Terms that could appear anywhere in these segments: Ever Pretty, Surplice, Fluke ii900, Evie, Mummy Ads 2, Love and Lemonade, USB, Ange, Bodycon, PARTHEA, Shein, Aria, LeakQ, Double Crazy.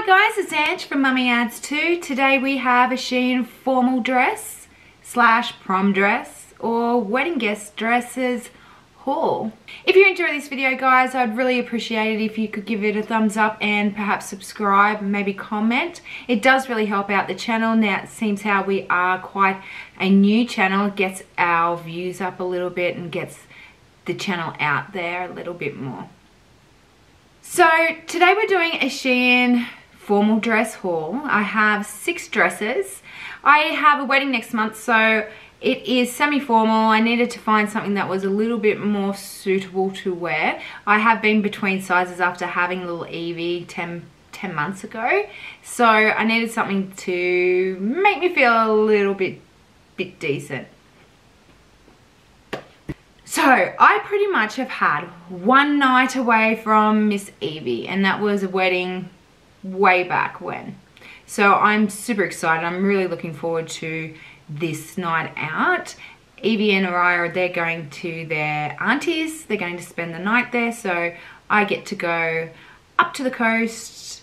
Hi guys, it's Ange from Mummy Ads 2. Today we have a Shein formal dress slash prom dress or wedding guest dresses haul. If you enjoy this video guys, I'd really appreciate it if you could give it a thumbs up and perhaps subscribe and maybe comment. It does really help out the channel. Now it seems how we are quite a new channel, gets our views up a little bit and gets the channel out there a little bit more. So today we're doing a Shein formal dress haul. I have 6 dresses. I have a wedding next month, so it is semi-formal. I needed to find something that was a little bit more suitable to wear. I have been between sizes after having little Evie 10 months ago, so I needed something to make me feel a little bit decent. So I pretty much have had one night away from Miss Evie, and that was a wedding way back when. So I'm super excited. I'm really looking forward to this night out. Evie and Aria, they're going to their aunties. They're going to spend the night there. So I get to go up to the coast,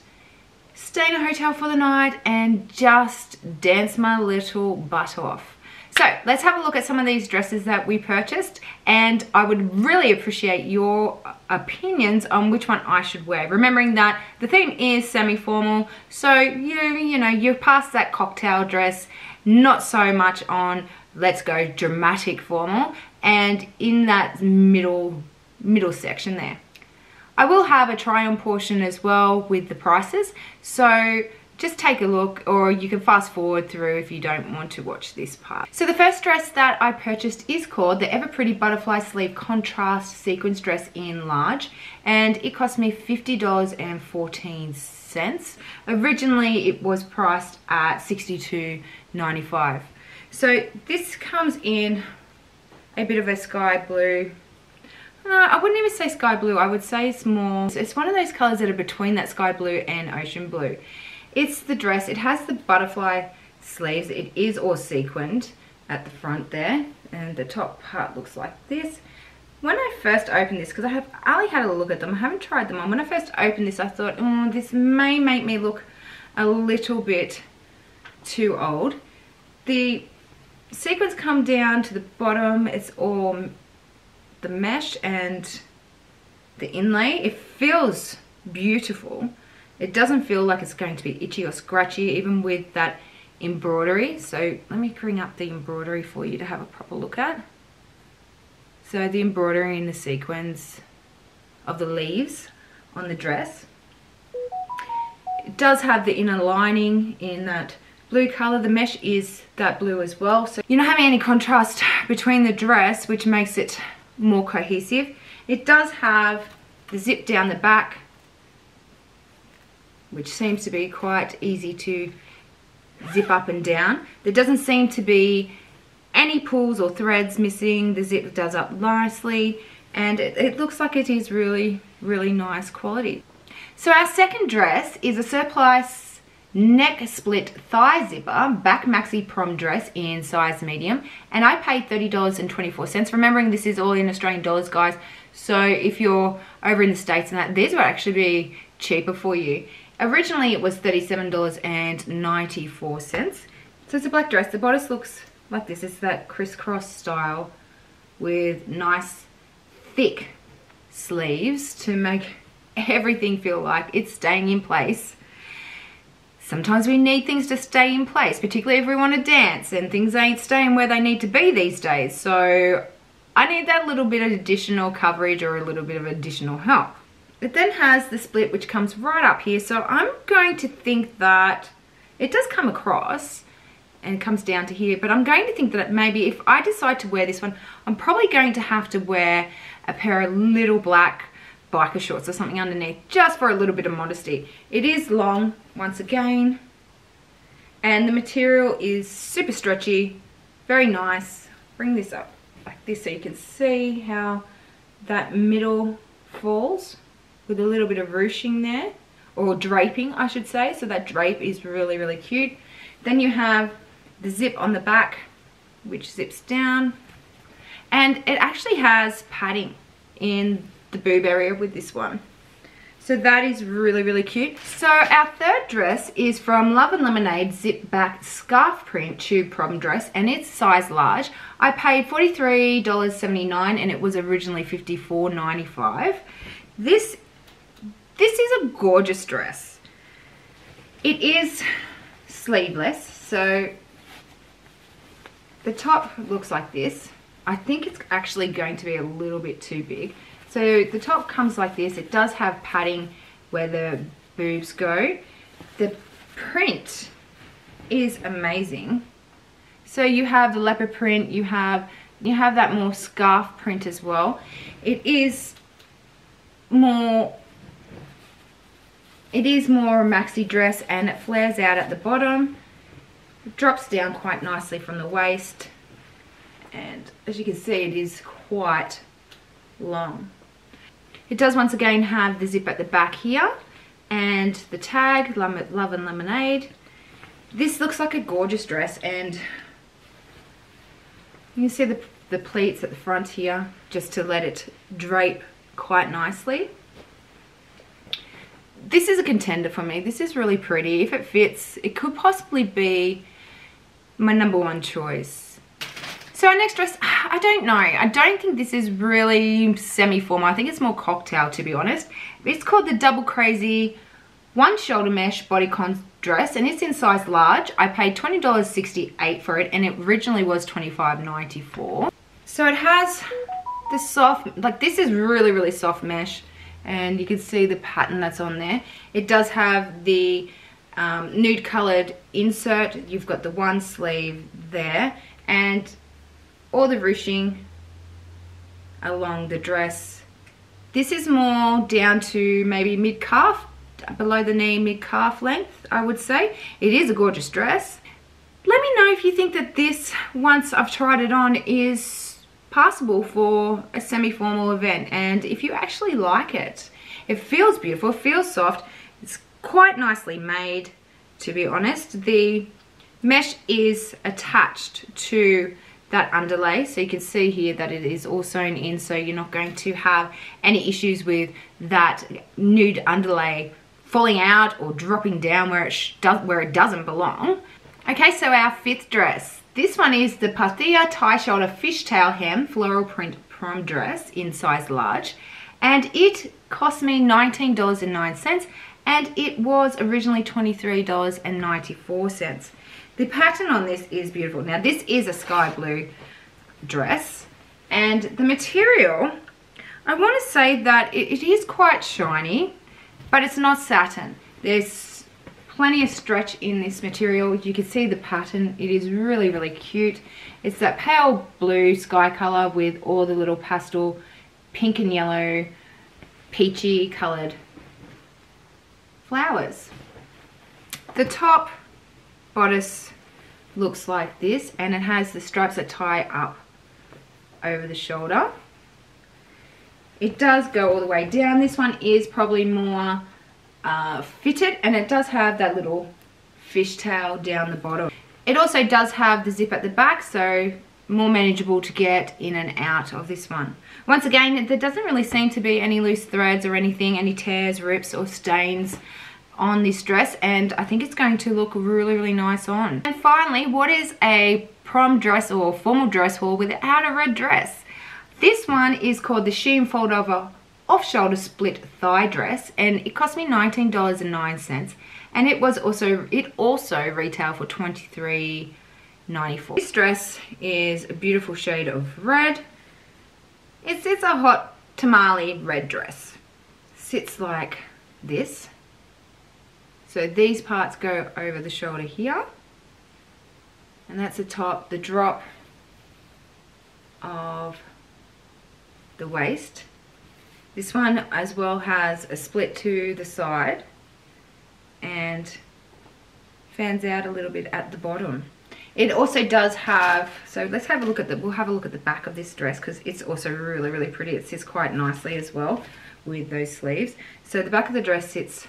stay in a hotel for the night, and just dance my little butt off. So let's have a look at some of these dresses that we purchased, and I would really appreciate your opinions on which one I should wear, remembering that the theme is semi-formal, so you know, you're past that cocktail dress, not so much on let's go dramatic formal, and in that middle section there. I will have a try on portion as well with the prices, so just take a look, or you can fast forward through if you don't want to watch this part. So the first dress that I purchased is called the Ever Pretty Butterfly Sleeve Contrast Sequence Dress in Large, and it cost me $50.14. Originally it was priced at $62.95. So this comes in a bit of a sky blue. I wouldn't even say sky blue, I would say it's more, it's one of those colors that are between that sky blue and ocean blue. It's the dress, it has the butterfly sleeves, it is all sequined at the front there, and the top part looks like this. When I first opened this, because I have only had a look at them, I haven't tried them on. When I first opened this I thought, oh, this may make me look a little bit too old. The sequins come down to the bottom, it's all the mesh and the inlay. It feels beautiful. It doesn't feel like it's going to be itchy or scratchy, even with that embroidery. So let me bring up the embroidery for you to have a proper look at. So the embroidery in the sequins of the leaves on the dress. It does have the inner lining in that blue color. The mesh is that blue as well. So you're not having any contrast between the dress, which makes it more cohesive. It does have the zip down the back, which seems to be quite easy to zip up and down. There doesn't seem to be any pulls or threads missing. The zip does up nicely, and it looks like it is really nice quality. So our second dress is a surplice neck split thigh zipper back maxi prom dress in size medium, and I paid $30.24. Remembering this is all in Australian dollars guys, so if you're over in the States and that, these would actually be cheaper for you. Originally it was $37.94. So it's a black dress. The bodice looks like this. It's that crisscross style with nice thick sleeves to make everything feel like it's staying in place. Sometimes we need things to stay in place, particularly if we want to dance, and things ain't staying where they need to be these days. So I need that little bit of additional coverage or a little bit of additional help. It then has the split which comes right up here, so I'm going to think that it does come across and comes down to here, but I'm going to think that maybe if I decide to wear this one, I'm probably going to have to wear a pair of little black biker shorts or something underneath, just for a little bit of modesty. It is long once again, and the material is super stretchy, very nice. Bring this up like this so you can see how that middle falls, with a little bit of ruching there, or draping I should say. So that drape is really cute. Then you have the zip on the back which zips down, and it actually has padding in the boob area with this one. So that is really, really cute. So our third dress is from Love and Lemonade zip back scarf print tube prom dress, and it's size large. I paid $43.79 and it was originally $54.95. This is a gorgeous dress. It is sleeveless, so the top looks like this. I think it's actually going to be a little bit too big. So the top comes like this. It does have padding where the boobs go. The print is amazing. So you have the leopard print, you have that more scarf print as well. It is more a maxi dress, and it flares out at the bottom. It drops down quite nicely from the waist, and as you can see, it is quite long. It does once again have the zip at the back here and the tag, Love and Lemonade. This looks like a gorgeous dress, and you can see the pleats at the front here just to let it drape quite nicely. This is a contender for me. This is really pretty. If it fits, it could possibly be my number one choice. So our next dress, I don't know. I don't think this is really semi-formal. I think it's more cocktail, to be honest. It's called the Double Crazy one shoulder mesh bodycon dress, and it's in size large. I paid $20.68 for it, and it originally was $25.94. So it has the soft, like this is really, really soft mesh, and you can see the pattern that's on there. It does have the nude colored insert. You've got the one sleeve there, and all the ruching along the dress. This is more down to maybe mid-calf, below the knee, mid-calf length, I would say. It is a gorgeous dress. Let me know if you think that this, once I've tried it on, is passable for a semi-formal event, and if you actually like it. It feels beautiful, it feels soft. It's quite nicely made, to be honest. The mesh is attached to that underlay, so you can see here that it is all sewn in, so you're not going to have any issues with that nude underlay falling out or dropping down where it doesn't belong. Okay, so our fifth dress. This one is the PARTHEA tie shoulder fishtail hem floral print prom dress in size large, and it cost me $19.09, and it was originally $23.94. The pattern on this is beautiful. Now this is a sky blue dress, and the material, I want to say that it is quite shiny, but it's not satin. There's plenty of stretch in this material. You can see the pattern. It is really, really cute. It's that pale blue sky color with all the little pastel pink and yellow, peachy colored flowers. The top bodice looks like this, and it has the stripes that tie up over the shoulder. It does go all the way down. This one is probably more fitted, and it does have that little fishtail down the bottom. It also does have the zip at the back, so more manageable to get in and out of this one. Once again, there doesn't really seem to be any loose threads or anything, any tears, rips or stains on this dress, and I think it's going to look really, really nice on. And finally, what is a prom dress or formal dress haul without a red dress? This one is called the Shein fold over off shoulder split thigh dress, and it cost me $19.09, and it also retailed for $23.94. This dress is a beautiful shade of red. It's a hot tamale red dress. Sits like this. So these parts go over the shoulder here, and that's the top, the drop of the waist. This one as well has a split to the side and fans out a little bit at the bottom. It also does have, so let's have a look at the, we'll have a look at the back of this dress because it's also really, really pretty. It sits quite nicely as well with those sleeves. So the back of the dress sits,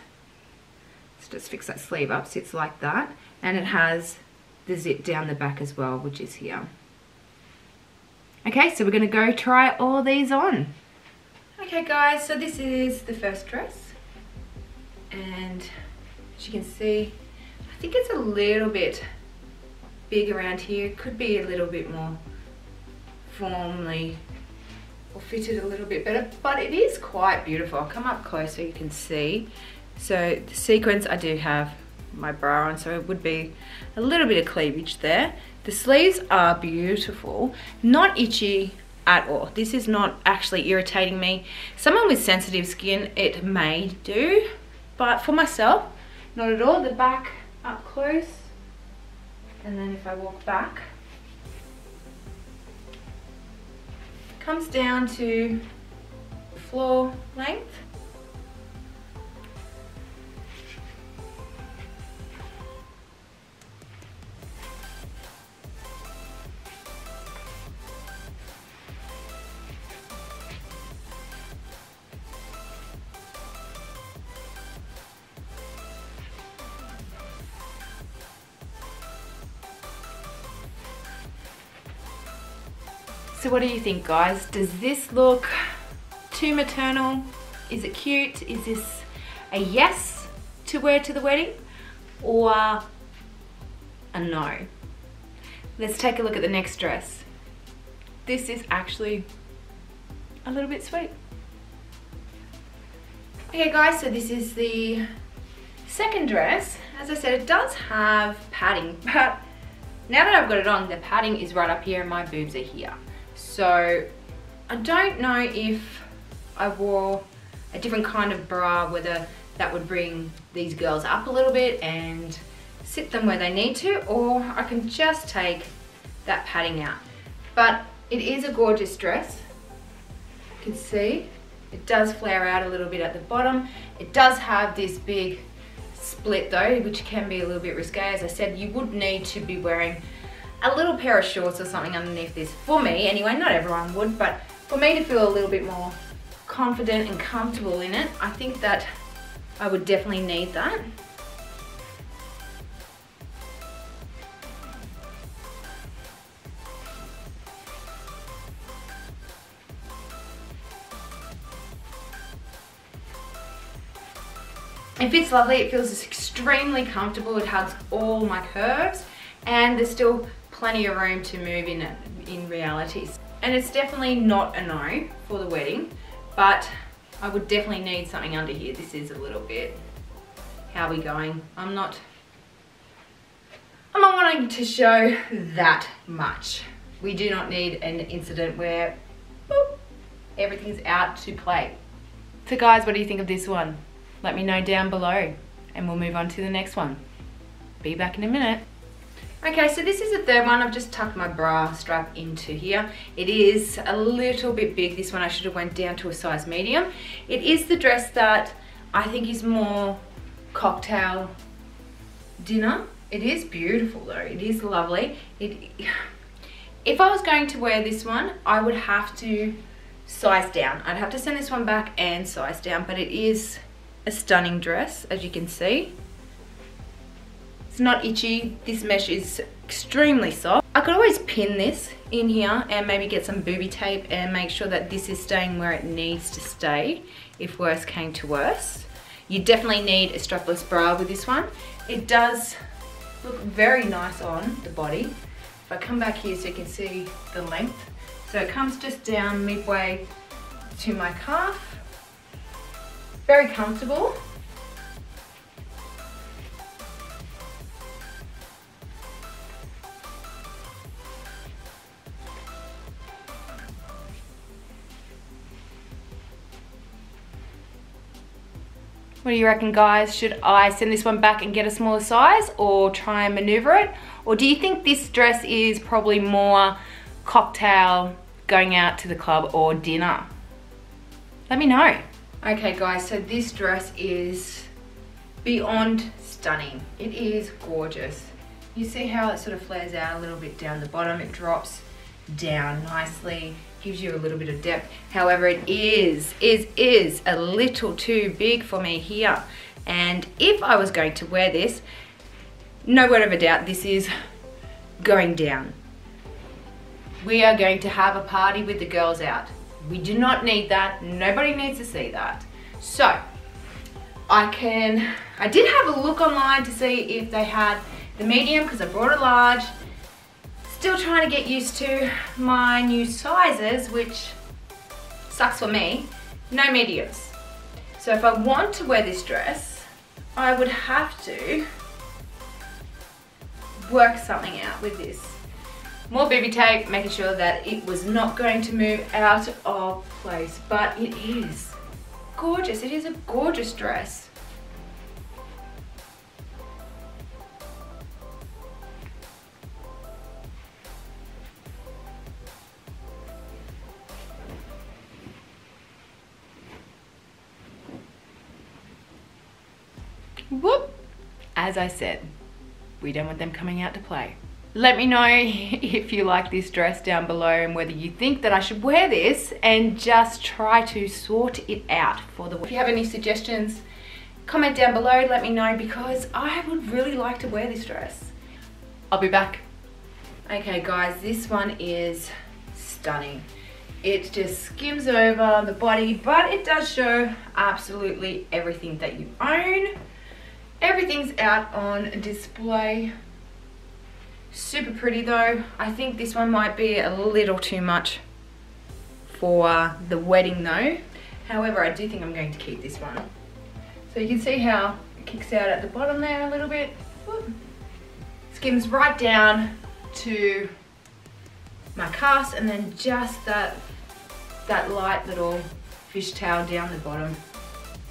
just fix that sleeve up, sits like that, and it has the zip down the back as well, which is here. Okay, so we're gonna go try all these on. Okay guys, so this is the first dress. and as you can see, I think it's a little bit big around here. Could be a little bit more formally or fitted a little bit better, but it is quite beautiful. I'll come up close so you can see. So the sequence, I do have my bra on, so it would be a little bit of cleavage there. The sleeves are beautiful, not itchy at all. This is not actually irritating me. Someone with sensitive skin, it may do, but for myself, not at all. The back up close, and then if I walk back, comes down to floor length. So what do you think, guys? Does this look too maternal? Is it cute? Is this a yes to wear to the wedding or a no? Let's take a look at the next dress. This is actually a little bit sweet. Okay guys, so this is the second dress. As I said, it does have padding, but now that I've got it on, the padding is right up here and my boobs are here. So I don't know if I wore a different kind of bra, whether that would bring these girls up a little bit and sit them where they need to, or I can just take that padding out. But it is a gorgeous dress. You can see it does flare out a little bit at the bottom. It does have this big split though, which can be a little bit risque. As I said, you would need to be wearing a little pair of shorts or something underneath this, for me anyway. Not everyone would, but for me to feel a little bit more confident and comfortable in it, I think that I would definitely need that. It fits lovely, it feels extremely comfortable, it hugs all my curves, and there's still plenty of room to move in it, in reality. And it's definitely not a no for the wedding, but I would definitely need something under here. This is a little bit, how are we going? I'm not wanting to show that much. We do not need an incident where boop, everything's out to play. So guys, what do you think of this one? Let me know down below and we'll move on to the next one. Be back in a minute. Okay, so this is the third one. I've just tucked my bra strap into here. It is a little bit big. This one I should have went down to a size medium. It is the dress that I think is more cocktail dinner. It is beautiful though. It is lovely. If I was going to wear this one, I would have to size down. I'd have to send this one back and size down, but it is a stunning dress, as you can see. It's not itchy. This mesh is extremely soft. I could always pin this in here and maybe get some booby tape and make sure that this is staying where it needs to stay if worse came to worse. You definitely need a strapless bra with this one. It does look very nice on the body. If I come back here so you can see the length. So it comes just down midway to my calf. Very comfortable. What do you reckon, guys? Should I send this one back and get a smaller size or try and maneuver it? Or do you think this dress is probably more cocktail, going out to the club or dinner? Let me know. Okay guys, so this dress is beyond stunning. It is gorgeous. You see how it sort of flares out a little bit down the bottom. It drops down nicely. Gives you a little bit of depth. However, it is a little too big for me here. And if I was going to wear this, no word of a doubt, this is going down. We are going to have a party with the girls out. We do not need that. Nobody needs to see that. So I did have a look online to see if they had the medium because I brought a large. Still trying to get used to my new sizes, which sucks for me. No mediums. So if I want to wear this dress, I would have to work something out with this. More BB tape, making sure that it was not going to move out of place, but it is gorgeous. It is a gorgeous dress. Whoop! As I said, we don't want them coming out to play. Let me know if you like this dress down below and whether you think that I should wear this and just try to sort it out for the week. If you have any suggestions, comment down below, let me know, because I would really like to wear this dress. I'll be back. Okay guys, this one is stunning. It just skims over the body, but it does show absolutely everything that you own. Everything's out on display. Super pretty though. I think this one might be a little too much for the wedding though. However, I do think I'm going to keep this one. So you can see how it kicks out at the bottom there a little bit. Whoop. Skims right down to my cast, and then just that light little fishtail down the bottom.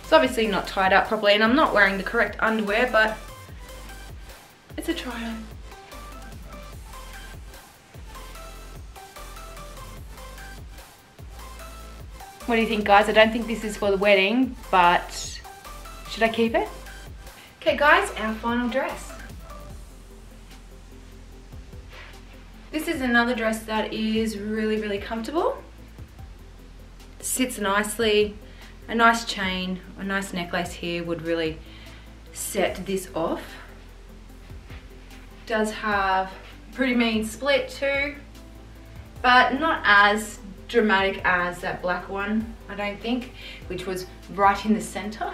It's obviously not tied up properly, and I'm not wearing the correct underwear, but it's a try on. What do you think, guys? I don't think this is for the wedding, but should I keep it? Okay guys, our final dress. This is another dress that is really, really comfortable. Sits nicely. A nice chain, a nice necklace here would really set this off. Does have a pretty mean split too, but not as dramatic as that black one, I don't think, which was right in the center.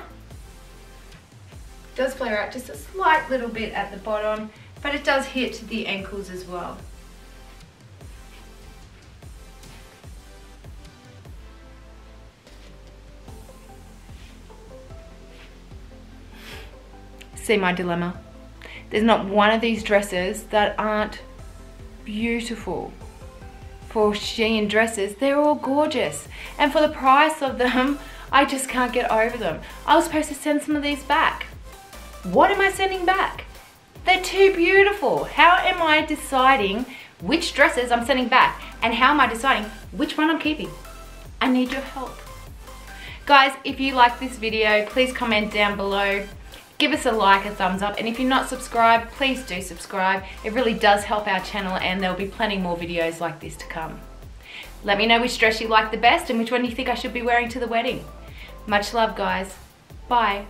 Does flare out just a slight little bit at the bottom, but it does hit the ankles as well. See my dilemma. There's not one of these dresses that aren't beautiful. For Shein dresses, they're all gorgeous. And for the price of them, I just can't get over them. I was supposed to send some of these back. What am I sending back? They're too beautiful. How am I deciding which dresses I'm sending back? And how am I deciding which one I'm keeping? I need your help. Guys, if you like this video, please comment down below. Give us a like, a thumbs up, and if you're not subscribed, please do subscribe. It really does help our channel, and there'll be plenty more videos like this to come. Let me know which dress you like the best and which one you think I should be wearing to the wedding. Much love, guys. Bye.